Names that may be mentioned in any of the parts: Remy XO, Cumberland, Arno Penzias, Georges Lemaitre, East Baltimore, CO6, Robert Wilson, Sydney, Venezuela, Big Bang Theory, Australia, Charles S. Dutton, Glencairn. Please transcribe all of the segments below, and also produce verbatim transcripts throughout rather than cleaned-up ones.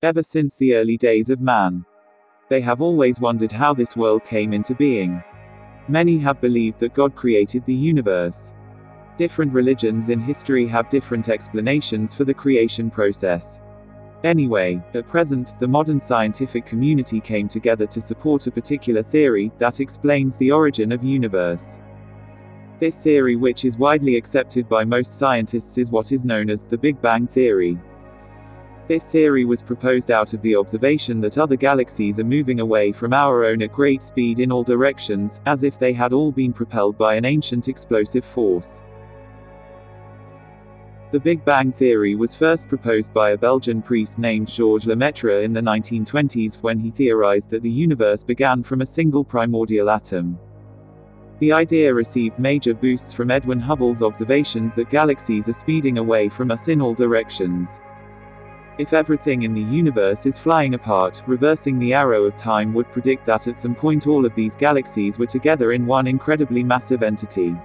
Ever since the early days of man, they have always wondered how this world came into being. Many have believed that God created the universe. Different religions in history have different explanations for the creation process. Anyway, at present, the modern scientific community came together to support a particular theory that explains the origin of the universe. This theory, which is widely accepted by most scientists, is what is known as the Big Bang Theory. This theory was proposed out of the observation that other galaxies are moving away from our own at great speed in all directions, as if they had all been propelled by an ancient explosive force. The Big Bang Theory was first proposed by a Belgian priest named Georges Lemaitre in the nineteen twenties, when he theorized that the universe began from a single primordial atom. The idea received major boosts from Edwin Hubble's observations that galaxies are speeding away from us in all directions. If everything in the universe is flying apart, reversing the arrow of time would predict that at some point all of these galaxies were together in one incredibly massive entity.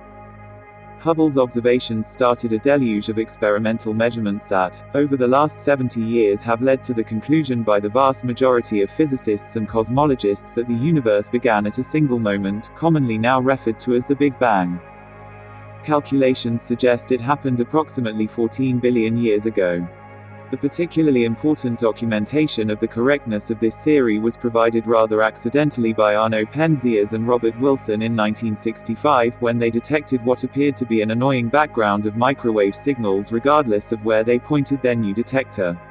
Hubble's observations started a deluge of experimental measurements that, over the last seventy years, have led to the conclusion by the vast majority of physicists and cosmologists that the universe began at a single moment, commonly now referred to as the Big Bang. Calculations suggest it happened approximately fourteen billion years ago. The particularly important documentation of the correctness of this theory was provided rather accidentally by Arno Penzias and Robert Wilson in nineteen sixty-five, when they detected what appeared to be an annoying background of microwave signals regardless of where they pointed their new detector.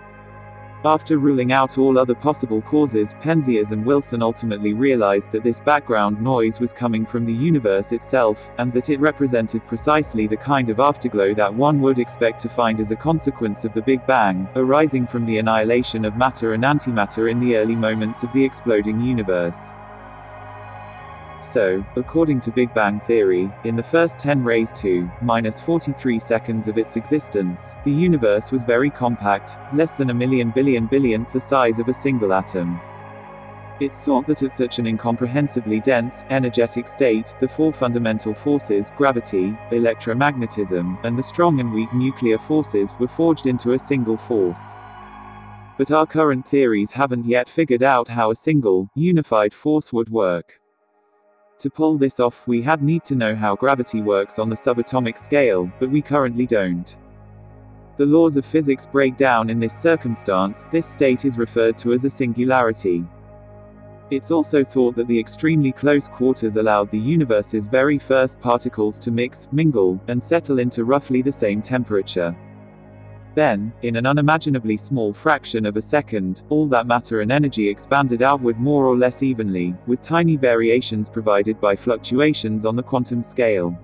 After ruling out all other possible causes, Penzias and Wilson ultimately realized that this background noise was coming from the universe itself, and that it represented precisely the kind of afterglow that one would expect to find as a consequence of the Big Bang, arising from the annihilation of matter and antimatter in the early moments of the exploding universe. So, according to Big Bang Theory, in the first ten raised to minus forty-three seconds of its existence, the universe was very compact, less than a million billion billionth the size of a single atom. It's thought that at such an incomprehensibly dense, energetic state, the four fundamental forces, gravity, electromagnetism, and the strong and weak nuclear forces, were forged into a single force. But our current theories haven't yet figured out how a single, unified force would work. To pull this off, we had need to know how gravity works on the subatomic scale, but we currently don't. The laws of physics break down in this circumstance. This state is referred to as a singularity. It's also thought that the extremely close quarters allowed the universe's very first particles to mix, mingle, and settle into roughly the same temperature. Then, in an unimaginably small fraction of a second, all that matter and energy expanded outward more or less evenly, with tiny variations provided by fluctuations on the quantum scale.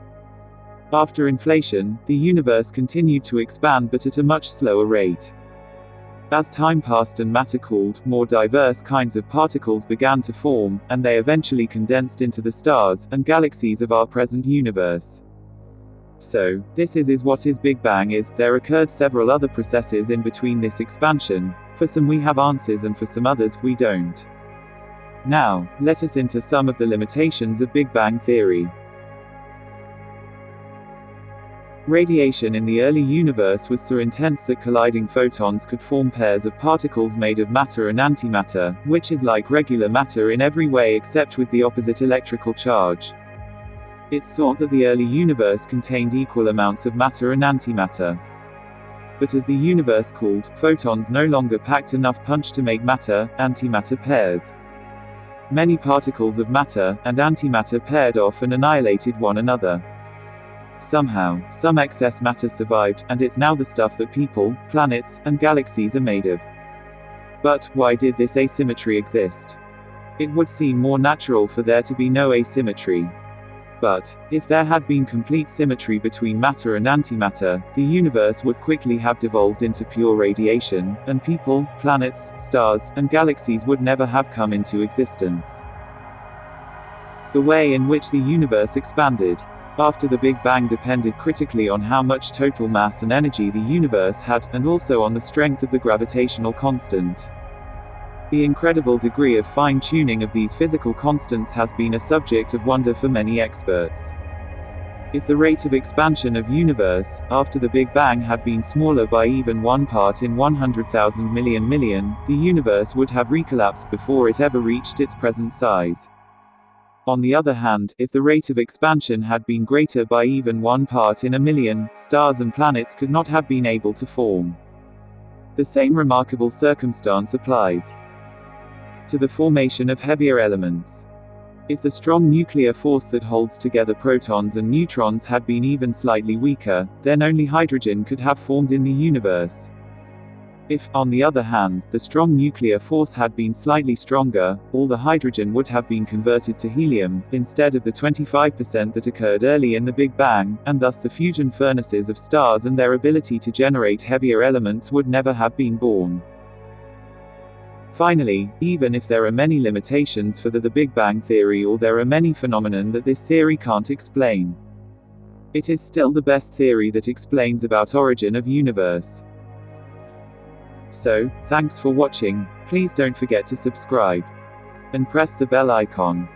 After inflation, the universe continued to expand, but at a much slower rate. As time passed and matter cooled, more diverse kinds of particles began to form, and they eventually condensed into the stars and galaxies of our present universe. So, this is, is what is Big Bang is. There occurred several other processes in between this expansion. For some we have answers, and for some others, we don't. Now, let us into some of the limitations of Big Bang Theory. Radiation in the early universe was so intense that colliding photons could form pairs of particles made of matter and antimatter, which is like regular matter in every way except with the opposite electrical charge. It's thought that the early universe contained equal amounts of matter and antimatter. But as the universe cooled, photons no longer packed enough punch to make matter-antimatter pairs. Many particles of matter and antimatter paired off and annihilated one another. Somehow, some excess matter survived, and it's now the stuff that people, planets, and galaxies are made of. But why did this asymmetry exist? It would seem more natural for there to be no asymmetry. But, if there had been complete symmetry between matter and antimatter, the universe would quickly have devolved into pure radiation, and people, planets, stars, and galaxies would never have come into existence. The way in which the universe expanded after the Big Bang depended critically on how much total mass and energy the universe had, and also on the strength of the gravitational constant. The incredible degree of fine-tuning of these physical constants has been a subject of wonder for many experts. If the rate of expansion of universe, after the Big Bang had been smaller by even one part in one hundred thousand million million, the universe would have recollapsed before it ever reached its present size. On the other hand, if the rate of expansion had been greater by even one part in a million, stars and planets could not have been able to form. The same remarkable circumstance applies to the formation of heavier elements. If the strong nuclear force that holds together protons and neutrons had been even slightly weaker, then only hydrogen could have formed in the universe. If, on the other hand, the strong nuclear force had been slightly stronger, all the hydrogen would have been converted to helium, instead of the twenty-five percent that occurred early in the Big Bang, and thus the fusion furnaces of stars and their ability to generate heavier elements would never have been born. Finally, even if there are many limitations for the, the Big Bang theory, or there are many phenomena that this theory can't explain, it is still the best theory that explains about origin of universe. So, thanks for watching. Please don't forget to subscribe and press the bell icon.